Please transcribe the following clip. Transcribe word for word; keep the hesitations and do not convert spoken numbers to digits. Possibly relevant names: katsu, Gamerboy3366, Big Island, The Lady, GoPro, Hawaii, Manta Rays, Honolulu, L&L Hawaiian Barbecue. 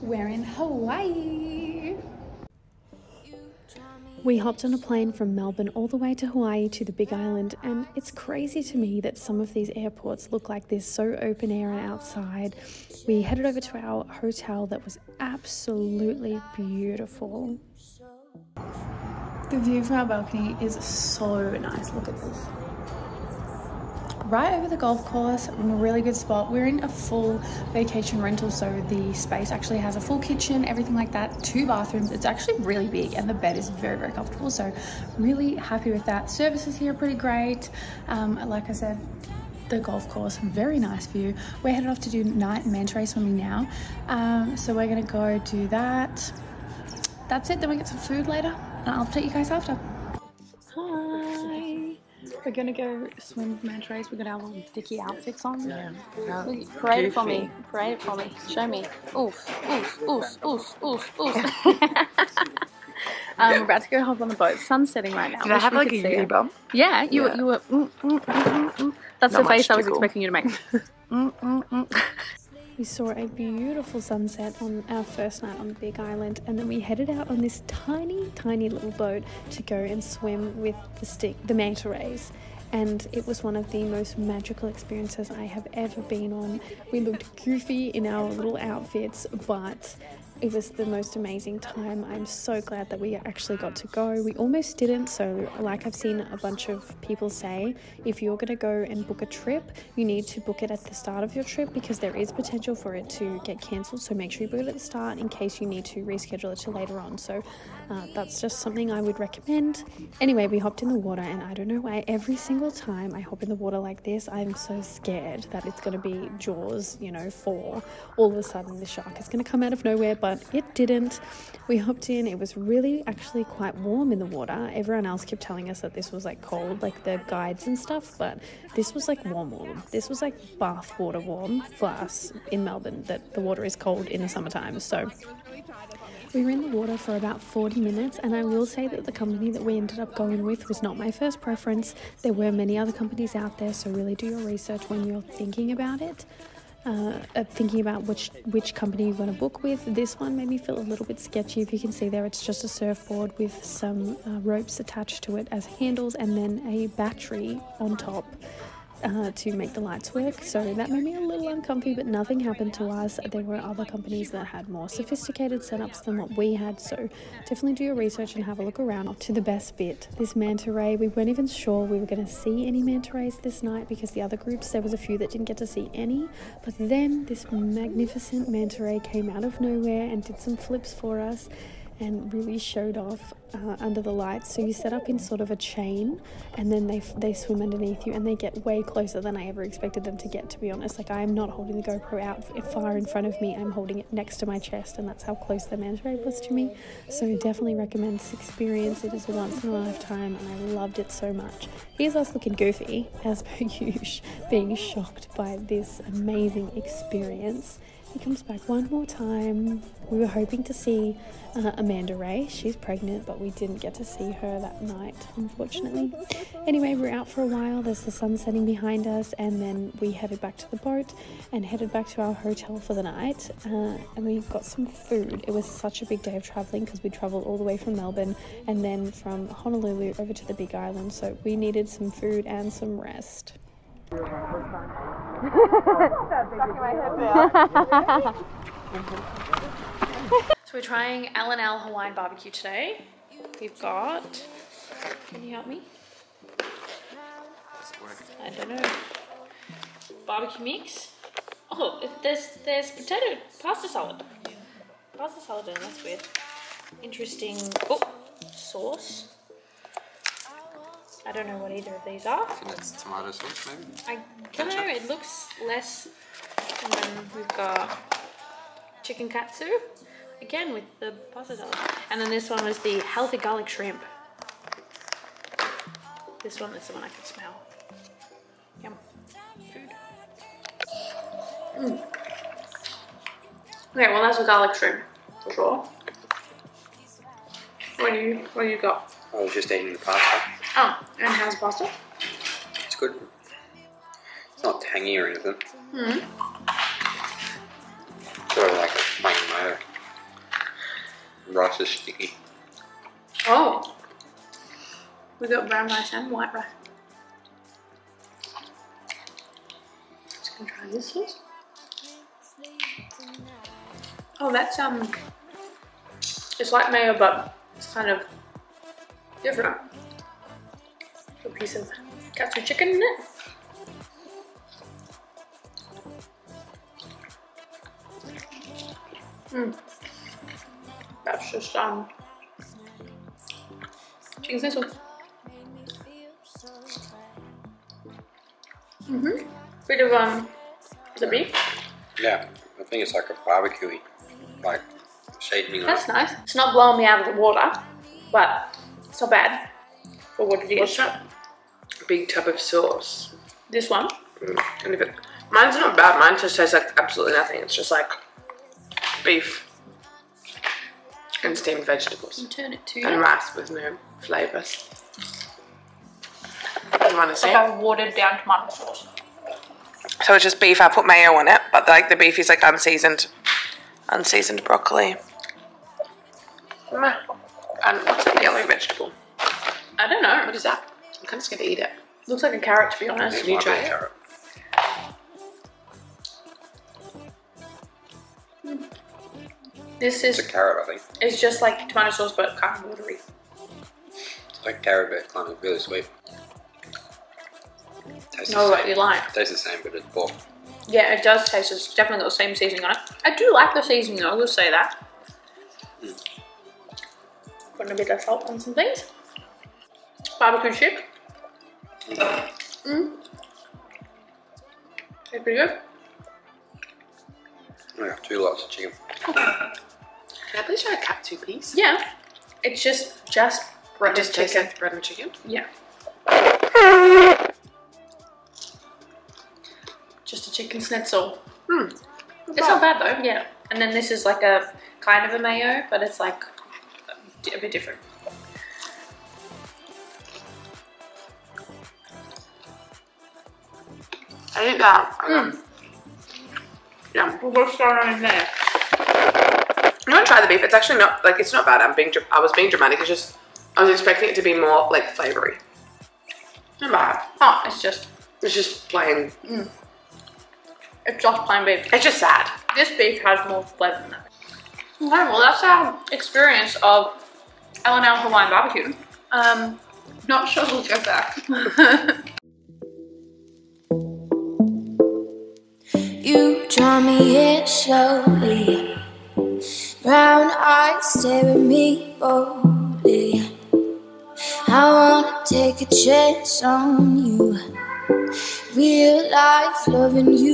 We're in Hawaii. We hopped on a plane from Melbourne all the way to Hawaii to the Big Island, and it's crazy to me that some of these airports look like they're so open air and outside. We headed over to our hotel that was absolutely beautiful. The view from our balcony is so nice. Look at this. Right over the golf course, in a really good spot. We're in a full vacation rental, so the space actually has a full kitchen, everything like that, two bathrooms. It's actually really big, and the bed is very, very comfortable, so really happy with that. Services here are pretty great. Um, like I said, the golf course, very nice view. We're headed off to do night manta ray swimming now, um, so we're gonna go do that. That's it, then we get some food later, and I'll update you guys after. We're gonna go swim with manta rays. We got our little dicky outfits on. Yeah. Parade Goofy. It for me. Parade it for me. Show me. Oof, oof, oof, oof, oof, oof. um, we're about to go hop on the boat. Sun's setting right now. Did I have like a uni bump? Yeah, you, yeah. Were, you were. Mm, mm, mm, mm. That's Not the face I was tickle. expecting you to make. mm, mm, mm. We saw a beautiful sunset on our first night on the Big Island, and then we headed out on this tiny, tiny little boat to go and swim with the stick, the manta rays. And it was one of the most magical experiences I have ever been on. We looked goofy in our little outfits, but it was the most amazing time. I'm so glad that we actually got to go. We almost didn't, so like I've seen a bunch of people say, if you're gonna go and book a trip, you need to book it at the start of your trip because there is potential for it to get cancelled, so make sure you book it at the start in case you need to reschedule it to later on. So uh, that's just something I would recommend. Anyway, we hopped in the water, and I don't know why every single time I hop in the water like this, I'm so scared that it's gonna be Jaws, you know, four. All of a sudden the shark is gonna come out of nowhere, but it didn't. We hopped in. It was really actually quite warm in the water. Everyone else kept telling us that this was like cold, like the guides and stuff, but this was like warm warm. This was like bath water warm for us in Melbourne, that the water is cold in the summertime. So we were in the water for about forty minutes, and I will say that the company that we ended up going with was not my first preference. There were many other companies out there, so really do your research when you're thinking about it. Uh, thinking about which which company you're going to book with. This one made me feel a little bit sketchy. If you can see there, it's just a surfboard with some uh, ropes attached to it as handles, and then a battery on top uh, to make the lights work. So that made me a little uncomfy, but nothing happened to us. There were other companies that had more sophisticated setups than what we had, so definitely do your research and have a look around. Up to the best bit, this manta ray. We weren't even sure we were going to see any manta rays this night because the other groups, there was a few that didn't get to see any, but then this magnificent manta ray came out of nowhere and did some flips for us and really showed off uh, under the lights. So you set up in sort of a chain, and then they they swim underneath you, and they get way closer than I ever expected them to get, to be honest. Like, I am not holding the GoPro out far in front of me, I'm holding it next to my chest, and that's how close the manta ray was to me. So definitely recommend this experience. It is a once in a lifetime, and I loved it so much. Here's us looking goofy as per usual, being shocked by this amazing experience. He comes back one more time. We were hoping to see uh, Amanda Ray. She's pregnant, but we didn't get to see her that night, unfortunately. Anyway, we're out for a while. There's the sun setting behind us, and then we headed back to the boat and headed back to our hotel for the night. Uh, and we got some food. It was such a big day of traveling because we traveled all the way from Melbourne and then from Honolulu over to the Big Island. So we needed some food and some rest. So we're trying L and L Hawaiian Barbecue today. We've got, can you help me? I don't know. Barbecue mix. Oh, there's there's potato pasta salad. Pasta salad in, that's weird. Interesting. Oh, sauce. I don't know what either of these are. I think it's tomato sauce, maybe? I don't know, it looks less. And then we've got chicken katsu, again with the pasta salad. And then this one was the healthy garlic shrimp. This one is the one I can smell. Yum. Food. Mm. Okay, well that's a garlic shrimp, for sure. What do you, what do you got? I was just eating the pasta. Oh, and how's pasta? It's good. It's not tangy or anything. Mm-hmm. Sort of like a plain mayo. rice is sticky. Oh, we got brown rice and white rice. Just gonna try this one. Oh, that's um, it's like mayo, but it's kind of different. A piece of katsu chicken in it. Mm. That's just um chicken sizzle. Mm-hmm. Bit of um the beef. Yeah, I think it's like a barbecue like seasoning. That's nice. It's not blowing me out of the water, but it's not bad. But what did you get? That big tub of sauce. This one? Mm, and if it, mine's not bad, mine just tastes like absolutely nothing. It's just like beef and steamed vegetables. You turn it to and you. Rice with no flavours. You want to see? Like a watered down tomato sauce. So it's just beef. I put mayo on it, but like the beef is like unseasoned, unseasoned broccoli. Mm. And what's that yellow vegetable? I don't know. What is that? I'm kind of just going to eat it. Looks like a carrot, to be honest. Can you try it? Carrot. This is it's a carrot, I think. It's just like tomato sauce, but kind of watery. It's like carrot, but it's kind of really sweet. Tastes no, what you like. It tastes the same, but it's pork. Yeah, it does taste. It's definitely got the same seasoning on it. I do like the seasoning, I will say that. Mm. Putting a bit of salt on some things. Barbecue chip. Mm. Mm. It's pretty good. I have two lots of chicken. Okay. Can I please try a katsu piece? Yeah. It's just just bread it just and chicken. Like bread and chicken? Yeah. Just a chicken schnitzel. Hmm. It's not bad though. Yeah. And then this is like a kind of a mayo, but it's like a bit different. I think that. Mm. Yeah. Well, what's going on in there? You want to try the beef? It's actually not like it's not bad. I'm being I was being dramatic. It's just I was expecting it to be more like flavoury. Not bad. Oh, it's just it's just plain. Mm. It's just plain beef. It's just sad. This beef has more flavour than that. Okay, well that's our experience of L and L Hawaiian Barbecue. Um, not sure we'll go back. You draw me in slowly. Brown eyes stare at me boldly. I wanna take a chance on you. Real life loving you.